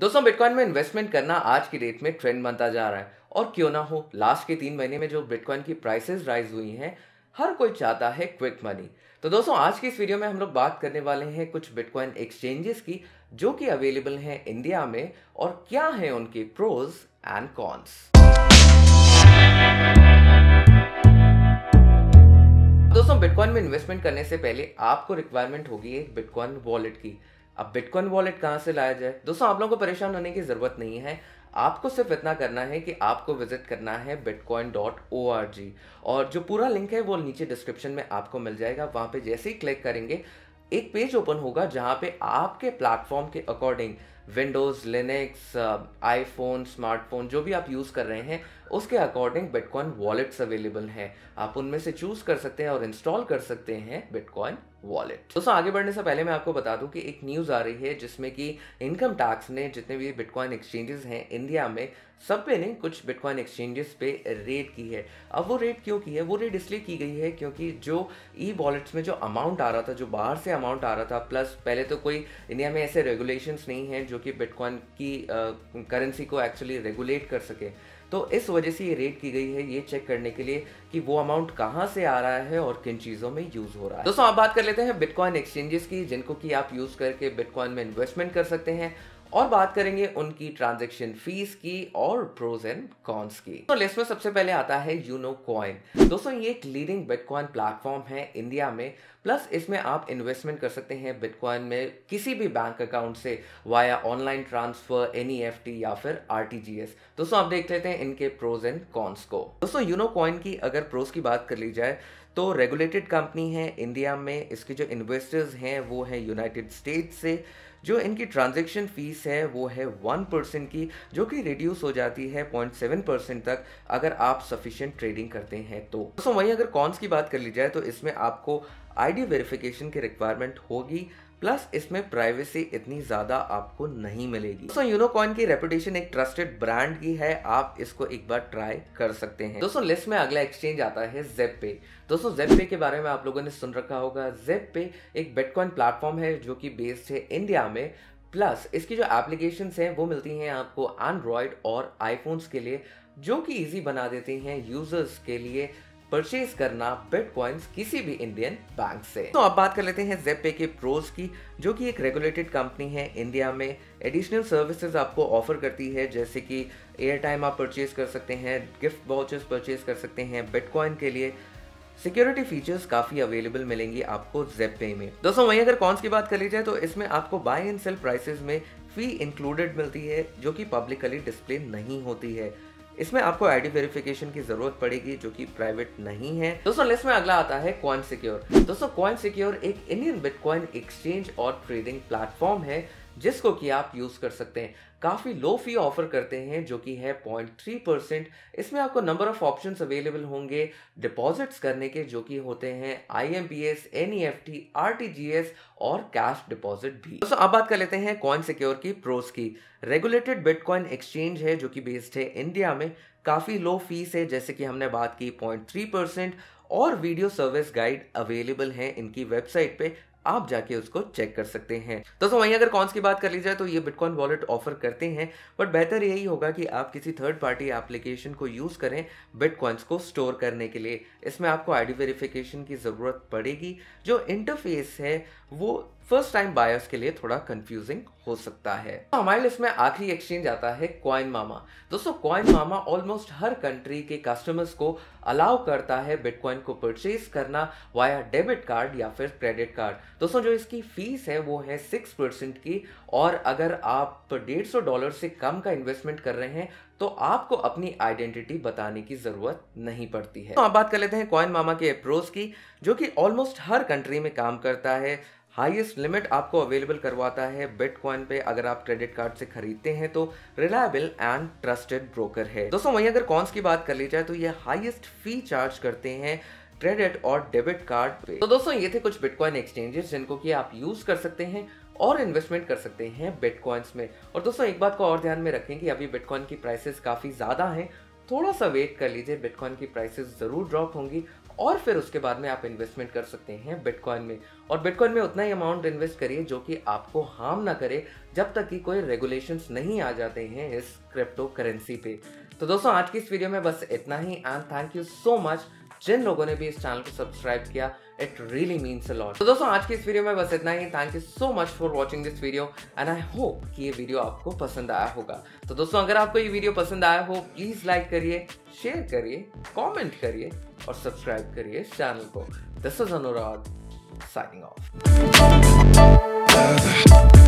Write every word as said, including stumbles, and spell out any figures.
दोस्तों बिटकॉइन में इन्वेस्टमेंट करना आज की डेट में ट्रेंड बनता जा रहा है और क्यों ना हो, लास्ट के तीन महीने में जो बिटकॉइन की प्राइसेस राइज हुई हैं, हर कोई चाहता है क्विक मनी। तो दोस्तों आज की इस वीडियो में हम लोग बात करने वाले हैं कुछ बिटकॉइन एक्सचेंजेस की जो कि अवेलेबल हैं इंडिया में और क्या है उनके प्रोज एंड कॉन्स। दोस्तों बिटकॉइन में इन्वेस्टमेंट करने से पहले आपको रिक्वायरमेंट होगी एक बिटकॉइन वॉलेट की। अब बिटकॉइन वॉलेट कहाँ से लाया जाए? दोस्तों आप लोगों को परेशान होने की ज़रूरत नहीं है, आपको सिर्फ इतना करना है कि आपको विजिट करना है bitcoin dot O R G और जो पूरा लिंक है वो नीचे डिस्क्रिप्शन में आपको मिल जाएगा। वहाँ पे जैसे ही क्लिक करेंगे एक पेज ओपन होगा जहाँ पे आपके प्लेटफॉर्म के according Windows, Linux, iPhone, smartphone जो भी आप यूज़ कर रहे हैं उसके अकॉर्डिंग बिटकॉइन वॉलेट्स अवेलेबल हैं। आप उनमें से चूज़ कर सकते हैं और इंस्टॉल कर सकते हैं बिटकॉइन वॉलेट। दोस्तों आगे बढ़ने से पहले मैं आपको बता दूं कि एक न्यूज़ आ रही है जिसमें कि इनकम टैक्स ने जितने भी बिटकॉइन एक्सचेंजेस हैं इंडिया में सब पे ने कुछ बिटकॉइन एक्सचेंजेस पे रेट की है। अब वो रेट क्यों की है? वो रेट इसलिए की गई है क्योंकि जो ई वॉलेट्स में जो अमाउंट आ रहा था, जो बाहर से अमाउंट आ रहा था, प्लस पहले तो कोई इंडिया में ऐसे रेगुलेशंस नहीं हैं जो कि बिटकॉइन की करेंसी को एक्चुअली रेगुलेट कर सके, तो इस वजह से ये रेट की गई है ये चेक करने के लिए कि वो अमाउंट कहाँ से आ रहा है और किन चीज़ों में यूज़ हो रहा है। दोस्तों आप बात कर लेते हैं बिटकॉइन एक्सचेंजेस की जिनको कि आप यूज़ करके बिटकॉइन में इन्वेस्टमेंट कर सकते हैं और बात करेंगे उनकी ट्रांजैक्शन फीस की और प्रोज एंड कॉन्स की। तो लिस्ट में सबसे पहले आता है यूनोकॉइन। दोस्तों ये एक लीडिंग बिटकॉइन प्लेटफॉर्म है इंडिया में, प्लस इसमें आप इन्वेस्टमेंट कर सकते हैं बिटकॉइन में किसी भी बैंक अकाउंट से via online transfer, N E F T या फिर आर टी जी एस। दोस्तों आप देख लेते हैं इनके प्रोज एंड कॉन्स को। दोस्तों यूनोकॉइन की अगर प्रोज की बात कर ली जाए तो रेगुलेटेड कंपनी है इंडिया में, इसके जो इन्वेस्टर्स हैं वो है यूनाइटेड स्टेट्स से। जो इनकी ट्रांजैक्शन फीस है वो है वन परसेंट की जो कि रिड्यूस हो जाती है पॉइंट सेवन परसेंट तक अगर आप सफिशिएंट ट्रेडिंग करते हैं तो। दोस्तों वहीं अगर कॉन्स की बात कर ली जाए तो इसमें आपको आईडी वेरिफिकेशन की रिक्वायरमेंट होगी, प्लस इसमें प्राइवेसी इतनी ज़्यादा आपको नहीं मिलेगी। दोस्तों यूनोकॉइन की रेपुटेशन एक ट्रस्टेड ब्रांड की है, आप इसको एक बार ट्राई कर सकते हैं। दोस्तों लिस्ट में अगला एक्सचेंज आता है ज़ेबपे। दोस्तों ज़ेबपे के बारे में आप लोगों ने सुन रखा होगा। ज़ेबपे एक बिटकॉइन प्लेटफॉर्म है जो कि बेस्ड है इंडिया में, प्लस इसकी जो एप्लीकेशंस हैं वो मिलती हैं आपको एंड्रॉयड और आईफोन्स के लिए, जो कि ईजी बना देती हैं यूजर्स के लिए परचेज करना बिटकॉइंस किसी भी इंडियन बैंक से। तो अब बात कर लेते हैं ज़ेबपे के प्रोज की, जो कि एक रेगुलेटेड कंपनी है इंडिया में। एडिशनल सर्विसेज आपको ऑफर करती है जैसे कि एयर टाइम आप परचेज कर सकते हैं, गिफ्ट वाउचर्स परचेज कर सकते हैं बिटकॉइन के लिए। सिक्योरिटी फीचर्स काफ़ी अवेलेबल मिलेंगी आपको ज़ेबपे में। दोस्तों वहीं अगर कॉन्स की बात कर ली जाए तो इसमें आपको बाय एंड सेल प्राइसेज में फी इंक्लूडेड मिलती है जो कि पब्लिकली डिस्प्ले नहीं होती है। इसमें आपको आईडी वेरिफिकेशन की जरूरत पड़ेगी जो कि प्राइवेट नहीं है। दोस्तों लिस्ट में अगला आता है कॉइनसिक्योर। दोस्तों कॉइनसिक्योर एक इंडियन बिटकॉइन एक्सचेंज और ट्रेडिंग प्लेटफॉर्म है जिसको कि आप यूज़ कर सकते हैं। काफ़ी लो फी ऑफर करते हैं जो कि है पॉइंट थ्री परसेंट। इसमें आपको नंबर ऑफ ऑप्शंस अवेलेबल होंगे डिपॉजिट्स करने के जो कि होते हैं I M P S, N E F T, R T G S और कैश डिपॉजिट भी। दोस्तों अब बात कर लेते हैं कॉइनसिक्योर की प्रोज की। रेगुलेटेड बिटकॉइन एक्सचेंज है जो कि बेस्ड है इंडिया में, काफ़ी लो फीस है जैसे कि हमने बात की पॉइंट थ्री परसेंट, और वीडियो सर्विस गाइड अवेलेबल हैं इनकी वेबसाइट पे, आप जाके उसको चेक कर सकते हैं। दोस्तों वहीं अगर कॉन्स की बात कर ली जाए तो ये बिटकॉइन वॉलेट ऑफर करते हैं, बट बेहतर यही होगा कि आप किसी थर्ड पार्टी एप्लीकेशन को यूज़ करें बिटकॉइंस को स्टोर करने के लिए। इसमें आपको आईडी वेरिफिकेशन की ज़रूरत पड़ेगी। जो इंटरफेस है वो फर्स्ट टाइम बायर्स के लिए थोड़ा कंफ्यूजिंग हो सकता है। तो हमारे लिस्ट में आखिरी एक्सचेंज आता है कॉइनमामा। दोस्तों कॉइनमामा ऑलमोस्ट हर कंट्री के कस्टमर्स को अलाउ करता है बिटकॉइन को परचेज करना वाया डेबिट कार्ड या फिर क्रेडिट कार्ड। दोस्तों जो इसकी फीस है वो है सिक्स परसेंट की, और अगर आप डेढ़ सौ डॉलर से कम का इन्वेस्टमेंट कर रहे हैं तो आपको अपनी आइडेंटिटी बताने की ज़रूरत नहीं पड़ती है। तो आप बात कर लेते हैं कॉइनमामा के अप्रोच की जो कि ऑलमोस्ट हर कंट्री में काम करता है। हाईएस्ट लिमिट आपको अवेलेबल करवाता है बिटकॉइन पे अगर आप क्रेडिट कार्ड से खरीदते हैं तो। रिलायबल एंड ट्रस्टेड ब्रोकर है। दोस्तों वहीं अगर कॉन्स की बात कर ली जाए तो ये हाईएस्ट फी चार्ज करते हैं क्रेडिट और डेबिट कार्ड पे। तो दोस्तों ये थे कुछ बिटकॉइन एक्सचेंजेस जिनको कि आप यूज़ कर सकते हैं और इन्वेस्टमेंट कर सकते हैं बिटकॉइंस में। और दोस्तों एक बात को और ध्यान में रखें कि अभी बिटकॉइन की प्राइसेस काफ़ी ज़्यादा हैं, थोड़ा सा वेट कर लीजिए, बिटकॉइन की प्राइसेस ज़रूर ड्रॉप होंगी और फिर उसके बाद में आप इन्वेस्टमेंट कर सकते हैं बिटकॉइन में। और बिटकॉइन में उतना ही अमाउंट इन्वेस्ट करिए जो कि आपको हार्म ना करे, जब तक कि कोई रेगुलेशंस नहीं आ जाते हैं इस क्रिप्टो करेंसी पे। तो दोस्तों आज की इस वीडियो में बस इतना ही, and thank you so much जिन लोगों ने भी इस चैनल को सब्सक्राइब किया, it really means a lot. तो दोस्तों आज की इस वीडियो में बस इतना ही, thank you so much for watching this video and I hope कि ये वीडियो आपको पसंद आया होगा। तो दोस्तों अगर आपको ये वीडियो पसंद आया हो प्लीज लाइक करिए, शेयर करिए, कॉमेंट करिए और सब्सक्राइब करिए इस चैनल को। This is Anurag signing of.